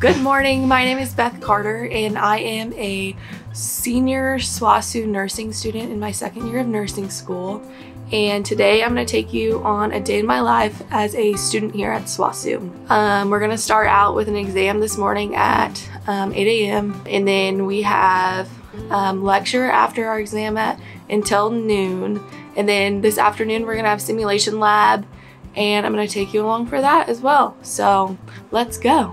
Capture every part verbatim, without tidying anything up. Good morning, my name is Beth Carter and I am a senior SWOSU nursing student in my second year of nursing school, and today I'm going to take you on a day in my life as a student here at SWOSU. Um, we're going to start out with an exam this morning at um, eight A M and then we have um, lecture after our exam at until noon, and then this afternoon we're going to have simulation lab and I'm going to take you along for that as well. So let's go.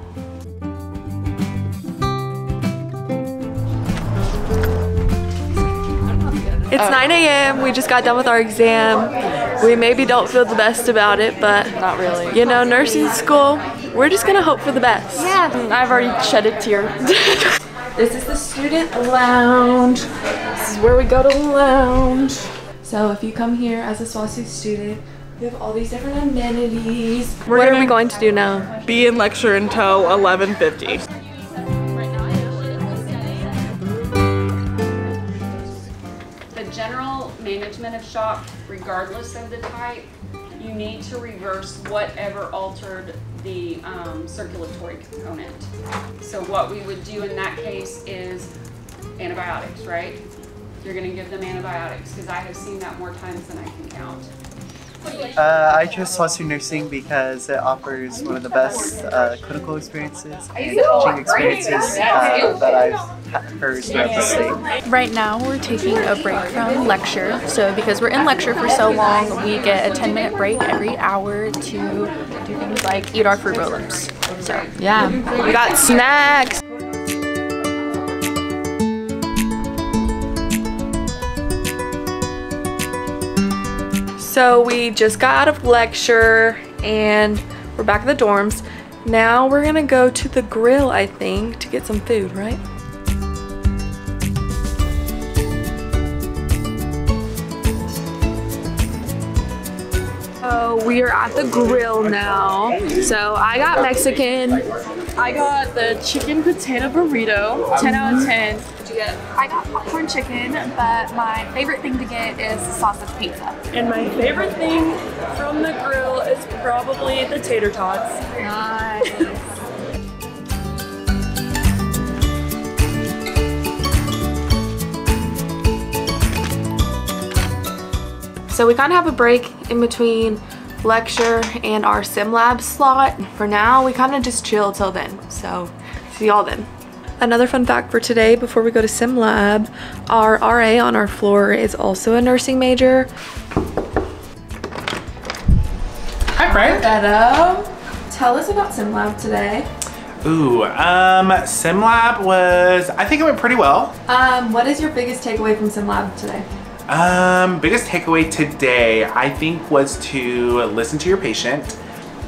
It's oh. nine A M We just got done with our exam. We maybe don't feel the best about it, but not really. You know, nursing school, we're just gonna hope for the best. Yeah, I've already shed a tear. This is the student lounge. This is where we go to the lounge. So if you come here as a SWOSU student, you have all these different amenities. We're what are we going to do now? Be in lecture until eleven fifty. General management of shock, regardless of the type, you need to reverse whatever altered the um, circulatory component. So what we would do in that case is antibiotics, right? You're going to give them antibiotics, because I have seen that more times than I can count. Uh, I chose SWOSU nursing because it offers one of the best uh, clinical experiences and teaching experiences uh, that I've heard throughout the state. Right now we're taking a break from lecture, so because we're in lecture for so long, we get a ten minute break every hour to do things like eat our fruit roll-ups. So yeah, we got snacks. So we just got out of lecture and we're back at the dorms. Now we're gonna go to the grill, I think, to get some food, right? So we are at the grill now. So I got Mexican. I got the chicken potato burrito, ten out of ten. I got popcorn chicken, but my favorite thing to get is sausage pizza. And my favorite thing from the grill is probably the tater tots. Nice. So we kind of have a break in between lecture and our sim lab slot. For now, we kind of just chill till then. So see y'all then. Another fun fact for today before we go to sim lab, our R A on our floor is also a nursing major. Hi Brent. Tell us about sim lab today. Ooh, um, sim lab was, I think it went pretty well. Um, what is your biggest takeaway from sim lab today? Um, biggest takeaway today, I think, was to listen to your patient.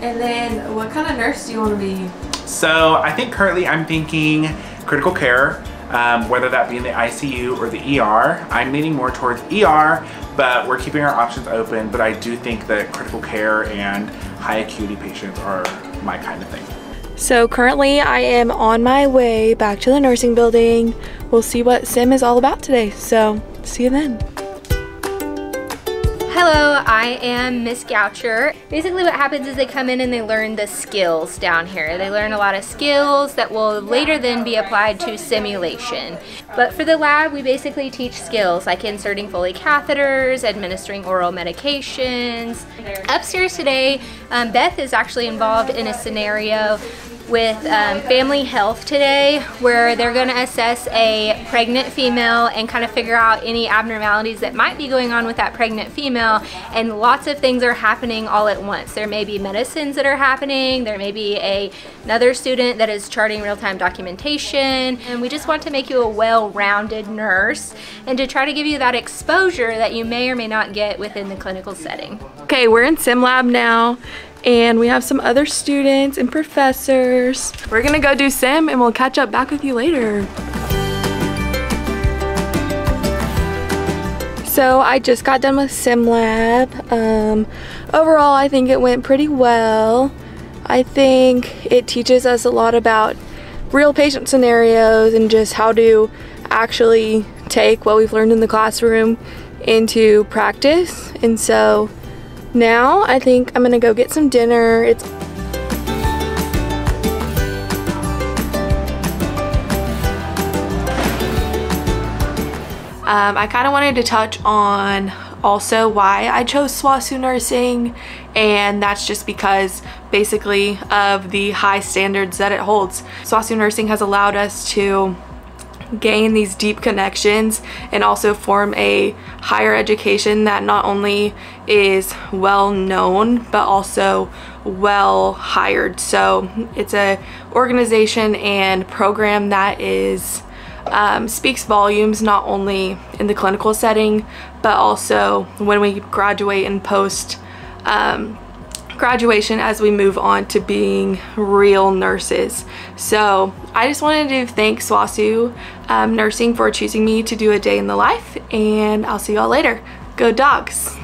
And then what kind of nurse do you want to be? So I think currently I'm thinking critical care, um, whether that be in the I C U or the E R. I'm leaning more towards E R, but we're keeping our options open. But I do think that critical care and high acuity patients are my kind of thing. So currently I am on my way back to the nursing building. We'll see what sim is all about today. So see you then. Hello, I am Miss Goucher. Basically what happens is they come in and they learn the skills down here. They learn a lot of skills that will later then be applied to simulation. But for the lab, we basically teach skills like inserting Foley catheters, administering oral medications. Upstairs today, um, Beth is actually involved in a scenario with um, family health today, where they're going to assess a pregnant female and kind of figure out any abnormalities that might be going on with that pregnant female, and lots of things are happening all at once. There may be medicines that are happening, there may be a, another student that is charting real-time documentation, and we just want to make you a well-rounded nurse and to try to give you that exposure that you may or may not get within the clinical setting. Okay, we're in sim lab now. And we have some other students and professors. We're gonna go do sim and we'll catch up back with you later. So I just got done with sim lab. Um, overall, I think it went pretty well. I think it teaches us a lot about real patient scenarios and just how to actually take what we've learned in the classroom into practice. And so Now I think I'm gonna go get some dinner. It's um, I kind of wanted to touch on also why I chose SWOSU nursing, and that's just because basically of the high standards that it holds. SWOSU nursing has allowed us to gain these deep connections and also form a higher education that not only is well known but also well hired. So it's a organization and program that is um, speaks volumes, not only in the clinical setting but also when we graduate and post um, graduation as we move on to being real nurses. So I just wanted to thank SWOSU um, nursing for choosing me to do a day in the life, and I'll see y'all later. Go Dogs!